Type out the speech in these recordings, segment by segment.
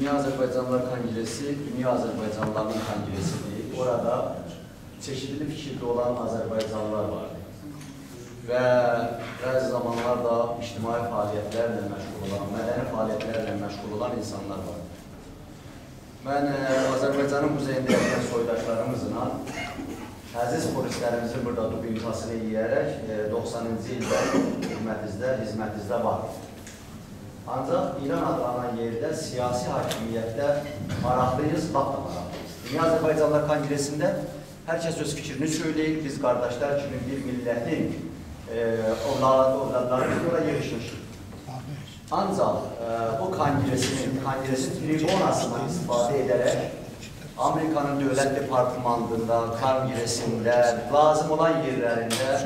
Dünya Azərbaycanlılar Kongresi, Dünya Azərbaycanlıların Kongresi'dir. Orada çeşitli fikirli olan Azərbaycanlılar vardı. Və bəzi zamanlarda ictimai fəaliyyətlərlə məşğul olan, mədəni fəaliyyətlərlə məşğul olan insanlar vardı. Mən Azərbaycanın muzeyində yaşayan soydaşlarımızla əziz polislərimizin burada dublikasını yiyərək 90-cı ildə hizmətinizdə var. Ancaq İran adlanan yerdə siyasi hakimiyyətdə maraqlıyız, bax da maraqlıyız. Dünya Azərbaycanlılar Kongresində hər kəs öz fikrini söyləyir, biz qardaşlar kimi bir millətin ovladlarımız yola yerişmişik. Ancaq o kongresin tribunasından istifadə edərək Amerikanın Dövlət Departamentında, Kongresində, lazım olan yerlərində,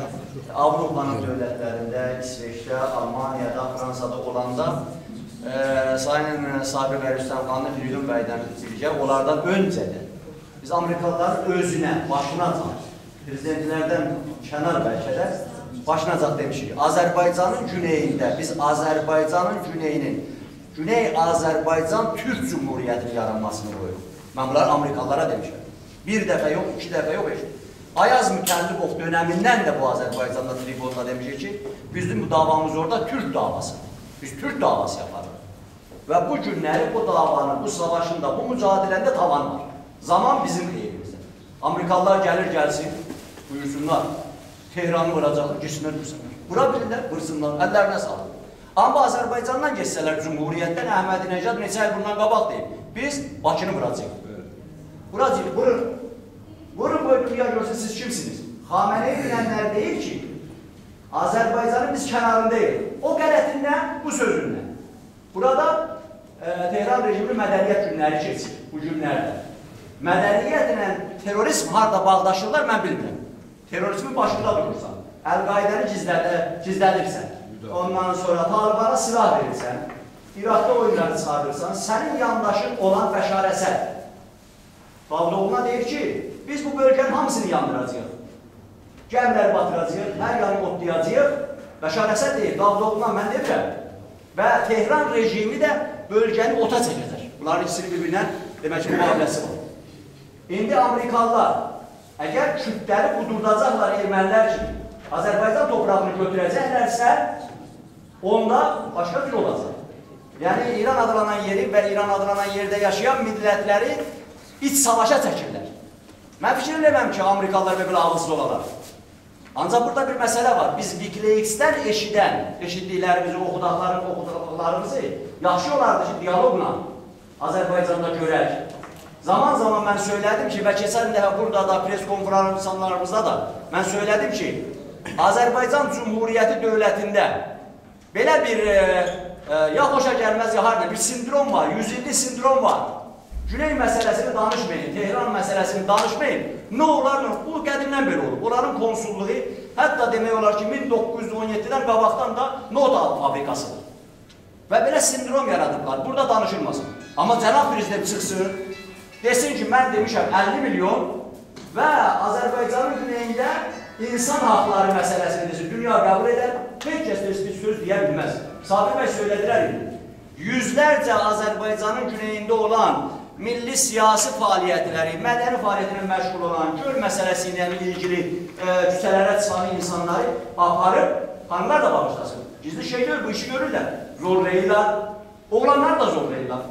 Avropanın dövlətlərində, İsveçdə, Almaniyada, Fransada olanda Sayın Sabir bəy Rüstəmxanlı Firidun bəydən birgə onlardan öncədən biz Amerikalılar özünə, başına ataq, prezidentlərdən kənar bəlkə də başına ataq demişik. Azərbaycanın güneyində, biz Azərbaycanın güneyinin, Güney Azərbaycan Türk Cumhuriyyətinin yaranmasını qoyuruq. Mən bunları Amerikalılara demişəm. Bir dəfə yox, iki dəfə yox, heç. Ayaz Mükəllibov dönəmindən də bu Azərbaycanda tribunla demişik ki, bizim bu davamız orada Türk davasıdır. Biz Türk davası yaparıq. Və bu günləri bu davanın, bu savaşın da, bu mücadiləndə tavan var. Zaman bizim xeyrimizdir. Amerikalılar gəlir gəlsin, buyursunlar, Tehranı vuracaqlar, geçsinlər, dursunlar. Vura bilirlər, vursunlar, əllərinə salır. Amma Azərbaycandan geçsələr, Cumhuriyyətdən Əhmədinəcad neçə il bundan qabaq deyib, biz Bakını vuracaq. Buracıydı, vurun. Vurun böyle dünya görsün, siz kimsiniz? Xameneyi bilənlər deyir ki, Azərbaycanın biz kənarındayız. O qələtindən, bu sözündən. Burada Tehran rejimli mədəniyyət günləri keçir bu günlərdə. Mədəniyyətlə terrorizm harada bağdaşırlar, mən bilmirəm. Terrorizmin başında durursan, Əl-Qaidəni gizlədirsən, ondan sonra Talibana silah verirsən, İraqda oyunları çağırırsan, sənin yandaşın olan Bəşar Əsəd Davudovuna deyir ki, biz bu bölgənin hamısını yandıracaq, gəmləri batıracaq, hər yanı otlayacaq. Bəşar Əsəd deyir, Davudovuna mən demirəm. Və Tehran rejimi də bölgəni ota çəkəcək. Bunların ikisini bir-birindən demək ki, müqaviləsi var. İndi Amerikalılar, əgər kütləri qudurdacaqlar ermənilər ki, Azərbaycan toprağını götürəcəklərsə, onda başqa bir olacaq. Yəni, İran adlanan yeri və İran adlanan yerdə yaşayan millətləri İç savaşa çəkirlər. Mən fikir eləməm ki, Amerikalılar belə ağızlı olalar. Ancaq burada bir məsələ var. Biz WikiLeaks-dən eşitdiklərimizi, oxuduqlarımızı yaxşı olardı ki, diyaloqla Azərbaycanda görək. Zaman-zaman mən söylədim ki, və keçən dəfə burada da, pres konferanslarımızda da mən söylədim ki, Azərbaycan Cumhuriyyəti dövlətində belə bir, ya xoşa gəlməz, ya harda bir sindrom var, 100 illik sindrom var. Güney məsələsini danışmayın, Tehran məsələsini danışmayın. Nə olar, bu qədimdən belə olur. Onların konsulluğu, hətta demək olar ki, 1917-dən qabaqdan da NATO fabrikasıdır. Və belə sindrom yaradıblar, burada danışılmasın. Amma cənab prezident çıxsın, desin ki, mən demişəm 50 milyon və Azərbaycanın güneyində insan haqları məsələsini dünya qəbul edər, heç kəs bir söz deyə bilməz. Sabir bəy söylədilər idi, yüzlərcə Azərbaycanın güneyində olan milli siyasi fəaliyyətləri, mədəni fəaliyyətlə məşğul olan, göl məsələsi ilə ilgili küçələrə çıxan insanları aparıb, xanımlar da bağışlasın. Gizli şey deyil, bu işi görürlər. Zorlayırlar, oğlanlar da zorlayırlar.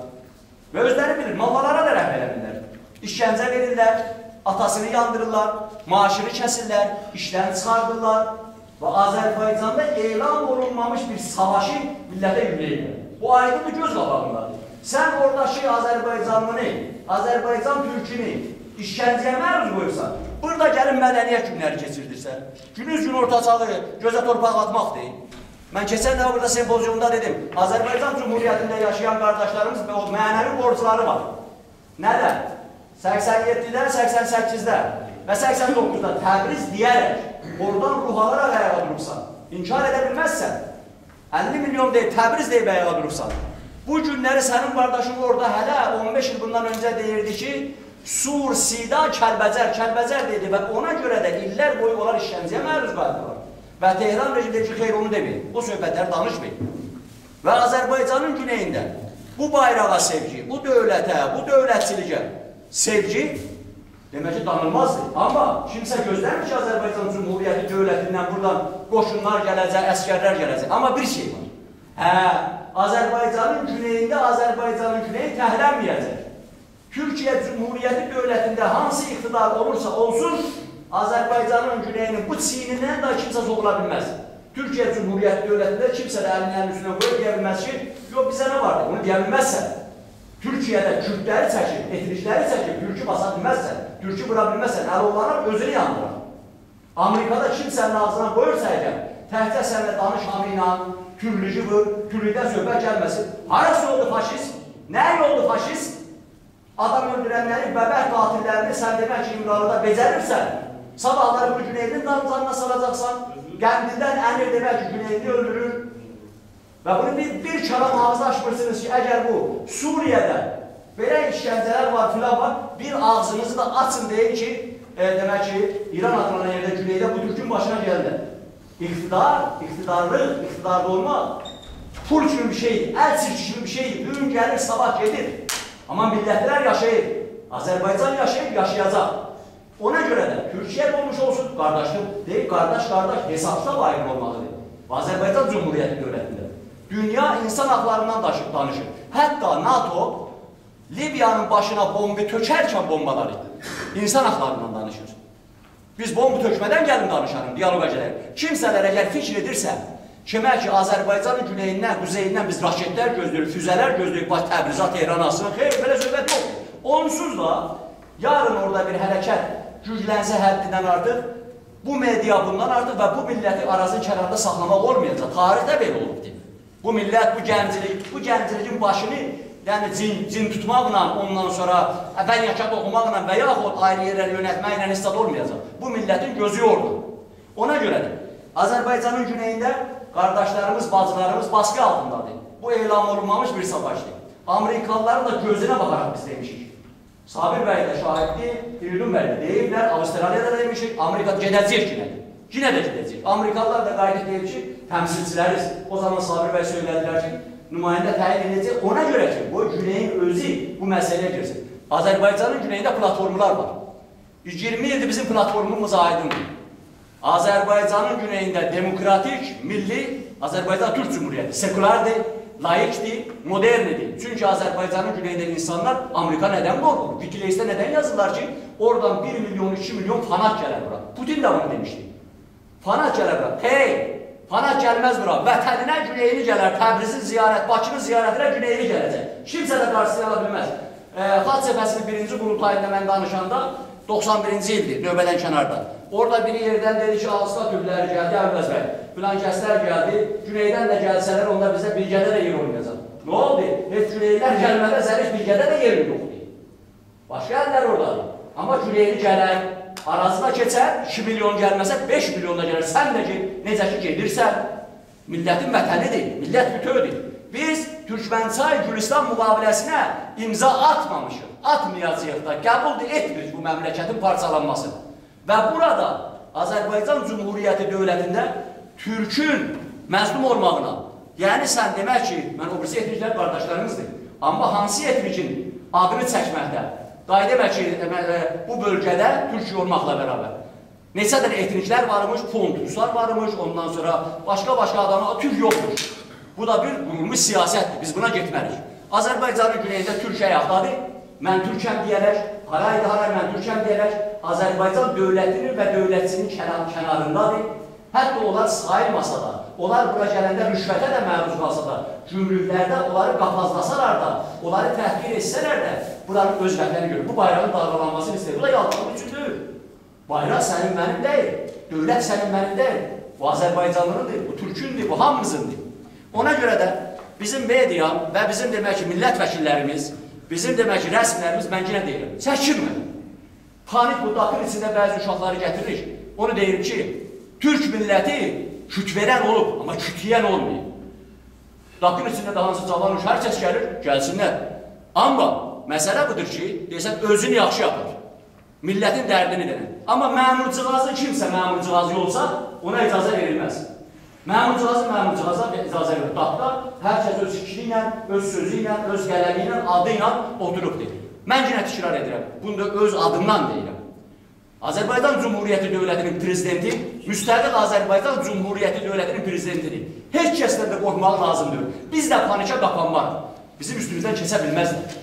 Və özləri bilir, mallara da rəhb eləmirlər. İşkəncə verirlər, atasını yandırırlar, maaşını kəsirlər, işdən çıxardırlar və Azərbaycanda elan olunmamış bir savaşı millətə yükləyirlər. Bu aydın bir göz qabağındadır. Sən oradakı Azərbaycanlını, Azərbaycan türkini işkəncəyə məruz qoyursan, burada gəlin mədəniyyət günləri keçirdirsən, günüz-gün ortaçalı gözə torpaq atmaq deyil. Mən keçən dəfə burada sempozyumda dedim, Azərbaycan Cumhuriyyətində yaşayan qardaşlarımız və o mənəvi borcları var. Nədən? 87-də, 88-də və 89-da Təbriz deyərək oradan ruhalaraq ayağa durursan, inkar edə bilməzsən, 50 milyon deyil, Təbriz deyib ayağa durursan. Bu günləri sənin qardaşın orada hələ 15 il bundan öncə deyirdi ki, Sur, Sida, Kəlbəcər, Kəlbəcər deyildi və ona görə də illər boyu onlar işkəncəyə məruz qaldılar. Və Tehran rejimdəki xeyr onu demeyin, o söhbətləri danışmayın. Və Azərbaycanın güneyində bu bayrağa sevgi, bu dövlətə, bu dövlətçilikə sevgi deməkə danılmazdır. Amma kimsə gözləmir ki, Azərbaycan Cümhuriyyəti dövlətindən buradan qoşunlar gələcək, əskərlər gələcək. Amma bir şey var. Azərbaycanın güneyində Azərbaycanın güneyi təhlənməyəcək. Türkiyə Cümhuriyyəti dövlətində hansı iqtidar olursa olsun, Azərbaycanın güneyinin bu çiynindən daha kimsə soğula bilməz. Türkiyə Cümhuriyyəti dövlətində kimsə də əlinin üstünə qoyub deyə bilməz ki, yox, bizə nə vardır, bunu deyə bilməzsən. Türkiyədə kürdləri çəkib, etnikləri çəkib, türkü basa bilməzsən, türkü vura bilməzsən, əl olanın özünü yandıran. Amerikada kimsənin ağzına qoyursa eğer, təhtə sənlə danış amina, küllücü vur, küllüdən söhbət gəlməsin. Harası oldu faşist? Nəyi oldu faşist? Adam öldürənləri, bəbər qatillərini sən demək ki, İmralıda becərirsən, sabahları bu güneyinin damcanına salacaqsan, qəmdindən əmir demək ki, güneyini öldürür. Və bunu bir kəlam ağzı açmırsınız ki, əgər bu Suriyədə belə işgəncələr var, filan var, bir ağzınızı da açın deyin ki, demək ki, İran atılan yerdə, güneydə bu türkün başına gəldi. İqtidar, iqtidarlıq, iqtidarlı olmaq, pul kimi bir şeydir, əl çirki kimi bir şeydir, bugün gəlir, sabah gedir. Amma millətlər yaşayır, Azərbaycan yaşayıb, yaşayacaq. Ona görə də Türkiyə olmuş olsun, qardaşlıq deyib, qardaş-qardaş hesabda layiq olmalıdır. Azərbaycan Cümhuriyyəti dövlətində. Dünya insan haqlarından danışır. Hətta NATO Libiyanın başına bombi tökərkən bombaları insan haqlarından danışır. Biz bombi tökmədən gəlin danışarım, diyaloqa gələk. Kimsələr əgər fikir edirsə, kimə ki, Azərbaycanın güneyindən, quzeyindən biz raketlər gözləyirik, füzələr gözləyirik, bax Təbrizat, Eranasını, xeyr, belə söhbət yox. Onsuz da yarın orada bir hərəkət güclənsə həddindən artıq, bu media bundan artıq və bu milləti arazın kənarında saxlamaq olmayacaq. Tarixdə belə olub. Bu millət, bu gəncilikin başını cin tutmaqla, ondan sonra əvvəl yakat oxumaqla və yaxud ayrı yerləri yönətməklə istad olmayacaq. Bu millətin gözü yoxdur. Ona görə də Azərbaycanın güneyində qardaşlarımız, bacılarımız baskı altındadır. Bu elan olunmamış bir savaşdır. Amerikalıların da gözünə baxaraq biz demişik. Sabir bəy də şahiddir, İlham bəy də deyiblər, Avustraliyada da demişik, Amerikada gedəcək ki, yenə də gedəcək. Amerikalılar da qayıt deyib ki, təmsilçiləriz. O zaman Sabir bəy söylədilər ki, nümayəndə təyin edəcək. Ona görə ki, bu güneyin özü bu məsələyə girsin. Azərbaycanın güneyində platformlar var. 20 ildir bizim platformumuz aydındır. Azərbaycanın güneyində demokratik, milli, Azərbaycan Türk Cümhuriyyəti, sekulardır, layiqdir, modernidir. Çünki Azərbaycanın güneyində insanlar Amerika nədən qorxur? Wikileaks'da nədən yazırlar ki, oradan 1 milyon, 2 milyon fanat gələr bura. Putin də bunu demişdi. Fanat gələr bura. Hey! Fanat gəlməz bura, vətəninə güneyini gələr, Təbrizin ziyarət, Bakının ziyarətinə güneyini gələcək. Kimsə də qarşısını ala bilməz. Xalq Cəbhəsinin birinci qurultayında mən danışanda 91-ci ildir, növbədən kənarda. Orada biri yerdən dedi ki, Ağustat türkləri gəldi, Əvvəz bəy, Bülankəslər gəldi, güneydən də gəlsələr, onda bizə bilgədə də yer olmayacaq. Nə oldu? Heç güneylər gəlmədə zərif bilgədə də yerim yoxdur. Başqa əllər oradadır. Amma güneyini gələk. Arazına keçər, 2 milyon gəlməsə 5 milyonda gəlir. Sən də ki, necə ki gedirsən, millətin vətənidir, millət bütödür. Biz Türkmənçay Gülüstan müqaviləsinə imza atmamışıq, atmayacağıq da, qəbul etmirik bu məmləkətin parçalanmasını. Və burada Azərbaycan Cümhuriyyəti dövlətində türkün məzlum olmağına, yəni sən demək ki, mən o birisi etniklər qardaşlarımızdır, amma hansı etnikin adını çəkməkdə, day demək ki, bu bölgədə Türkiyə olmaqla bərabər. Neçə dənə etniklər varmış, Pontuslar varmış, ondan sonra başqa-başqa adamlar, Türk yoxdur. Bu da bir qurulmuş siyasətdir, biz buna getməliyik. Azərbaycanın güneyində Türkiyə yaxdadır, mən Türkəm deyərək, haraydı haray mən Türkəm deyərək, Azərbaycan dövlətinin və dövlətçinin kənarındadır. Hətta onlar sayılmasa da, onlar bura gələndə rüşvətə də məruz qalsa da, gümrüklərdə onları qapazlasalar da, onları təhqir etsələr də, buranın öz vətəni görür. Bu bayrağın dalğalanmasını istəyir. Bu da yalqanın üçündür. Bayraq sənin mənim deyil, dövlət sənin mənim deyil. Bu Azərbaycanlınındır, bu türkündür, bu hamımızındır. Ona görə də bizim media və bizim demək ki, millət vəkillərimiz, bizim demək ki, rəsmlərimiz, mən yenə deyirəm, çəkinmə. Panik budakın içində bəzi uşaqları gətiririk. Onu deyirəm ki, Türk milləti küt verən olub, amma kütləyən olmayıb. Daqın içində daha hansı cavanmış, hər kəs gəlir, gəlsinlər. Amma məsələ budur ki, deyəsən, özünü yaxşı yapır, millətin dərdini denir. Amma məmurcığazı kimsə, məmurcığazı olsa, ona icazə verilməz. Məmurcaza icazə verir. Daxta hər kəs öz fikri ilə, öz sözü ilə, öz qələmi ilə, adı ilə oturub deyir. Mən yenə təkrar edirəm, bunu da öz adından deyirəm. Azərbaycan Cumhuriyyəti Dövlətinin prezidenti, müstəqil Azərbaycan Cumhuriyyəti Dövlətinin prezidentidir. Heç kəsdən də qorxmağı lazımdır. Biz də panikə qapanmarıq. Bizim üstümüzdən kesə bilməzlər.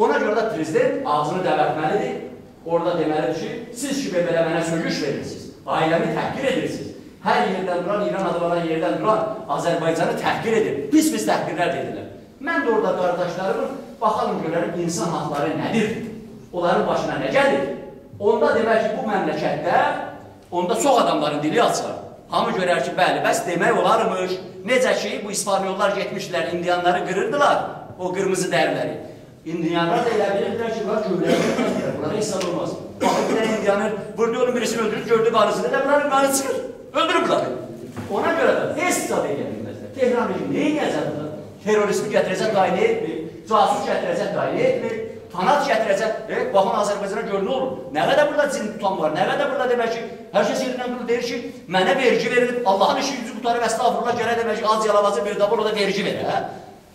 Ona görə də prezident ağzını dəvətməlidir. Orada deməlidir ki, siz ki belə mənə söhüş verirsiniz, ailəmi təhqir edirsiniz. Hər yerdən duran, İran adalarına yerdən duran Azərbaycanı təhqir edir. Pis-pis təhqirlər edirlər. Mən də orada qardaşlarımın, baxalım görərim insan haqları nədir? Onların başına nə gəlir? Onda demək ki, bu məmləkətdə, onda çox adamların dili açılır. Hamı görər ki, bəli, bəs demək olarmış. Necə ki, bu İspanyollar getmişdilər, indiyanları qırırdılar, o qırmızı dərləri. İndiyanlar da elə bilirdilər ki, bunlar gövrədir, bunlara hesab olmaz. Baxın, bir dənə indiyanır, vurdu onun birisini öldürür, gördü qarısını da, bunların qarı çıxır, öldürür qarı. Ona görə də heç zad edə bilməzlər. Tehran bilir, neyin yazarlar? Terrorizmi gətirəcək dair etmir, casus gətirəcək dair etmir, fanat gətirəcək, baxın Azərbaycana gör, nə olur? Nə qədər burada cin tutan var, nə qədər burada demək ki, hər kəs yerindən qurur, deyir ki, mənə vergi verilib, Allahın işi yüzü qutarıb, əstağfurullah, gərək demək ki, az yalavazı bir davar, o da vergi verir, hə?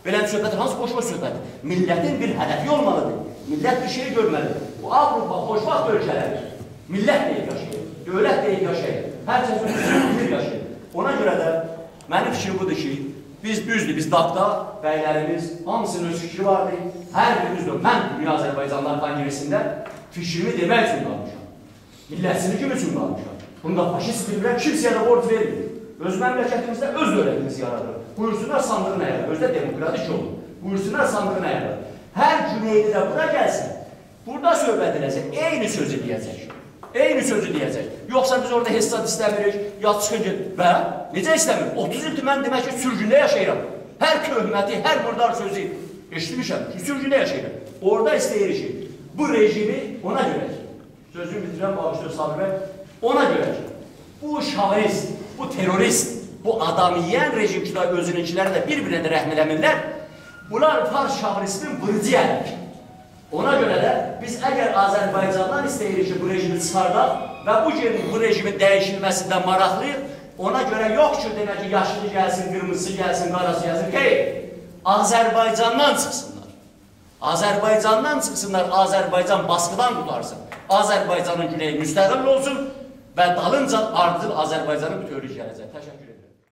Belə bir söhbətdir, hansı boşma söhbətdir? Millətin bir hədəfi olmalıdır, millət bir şey görməlidir. Bu Avrupa, xoşbaxt ölkələrdir, millət deyil yaşayır, dövlət deyil yaşayır, hər sözünün yaşayır. Ona görə də mənim fikrim budur ki, biz düzdür, biz DAP-da bəylərimiz, hamısının öz fikri vardır. Hər günümüzdür, mən Dünya Azərbaycanlılar Konfransında fikrimi demək üçün qalmışam, millətsini kim üçün qalmışam. Bunda faşist bir bilən kimsəyə də borc vermir. Öz məmləkətimizdə öz dövlətimizi yaradır. Buyursunlar sandığına yarar, özdə demokratik olur. Buyursunlar sandığına yarar. Hər cümleydi də bura gəlsin, burada söhbət edəcək, eyni sözü deyəcək. Eyni sözü deyəcək. Yoxsa biz orada hesab istəmirik, ya çıxın ki, və necə istəmirik? 30 ildir mən demək ki, sürgündə yaşayıram. Hər köhməti, hər murdar sözü eşitmişəm ki, sürgündə yaşayıram. Orada istəyirik ki, bu rejimi ona görək. Sözünü bitirəm, bağışlıyor Sabri bəy. Ona görək. Bu şahist, bu terörist, bu adamiyən rejim ki, özününkiləri də bir-birinə də rəhm eləmirlər, bunlar fars şahrisinin vırcı əlik. Ona görə də biz əgər Azərbaycandan istəyirik ki, bu rejimi çıxardaq və bu rejimin dəyişilməsindən maraqlıyıq, ona görə yox ki, demək ki, yaşlı gəlsin, qırmızısı gəlsin, qarası gəlsin, xeyr, Azərbaycandan çıxsınlar. Azərbaycandan çıxsınlar, Azərbaycan baskıdan qutarsın, Azərbaycanın güneyi müstəqil olsun və dalınca artıq Azərbaycanın bütövlüyü gələcək. Təşəkkür.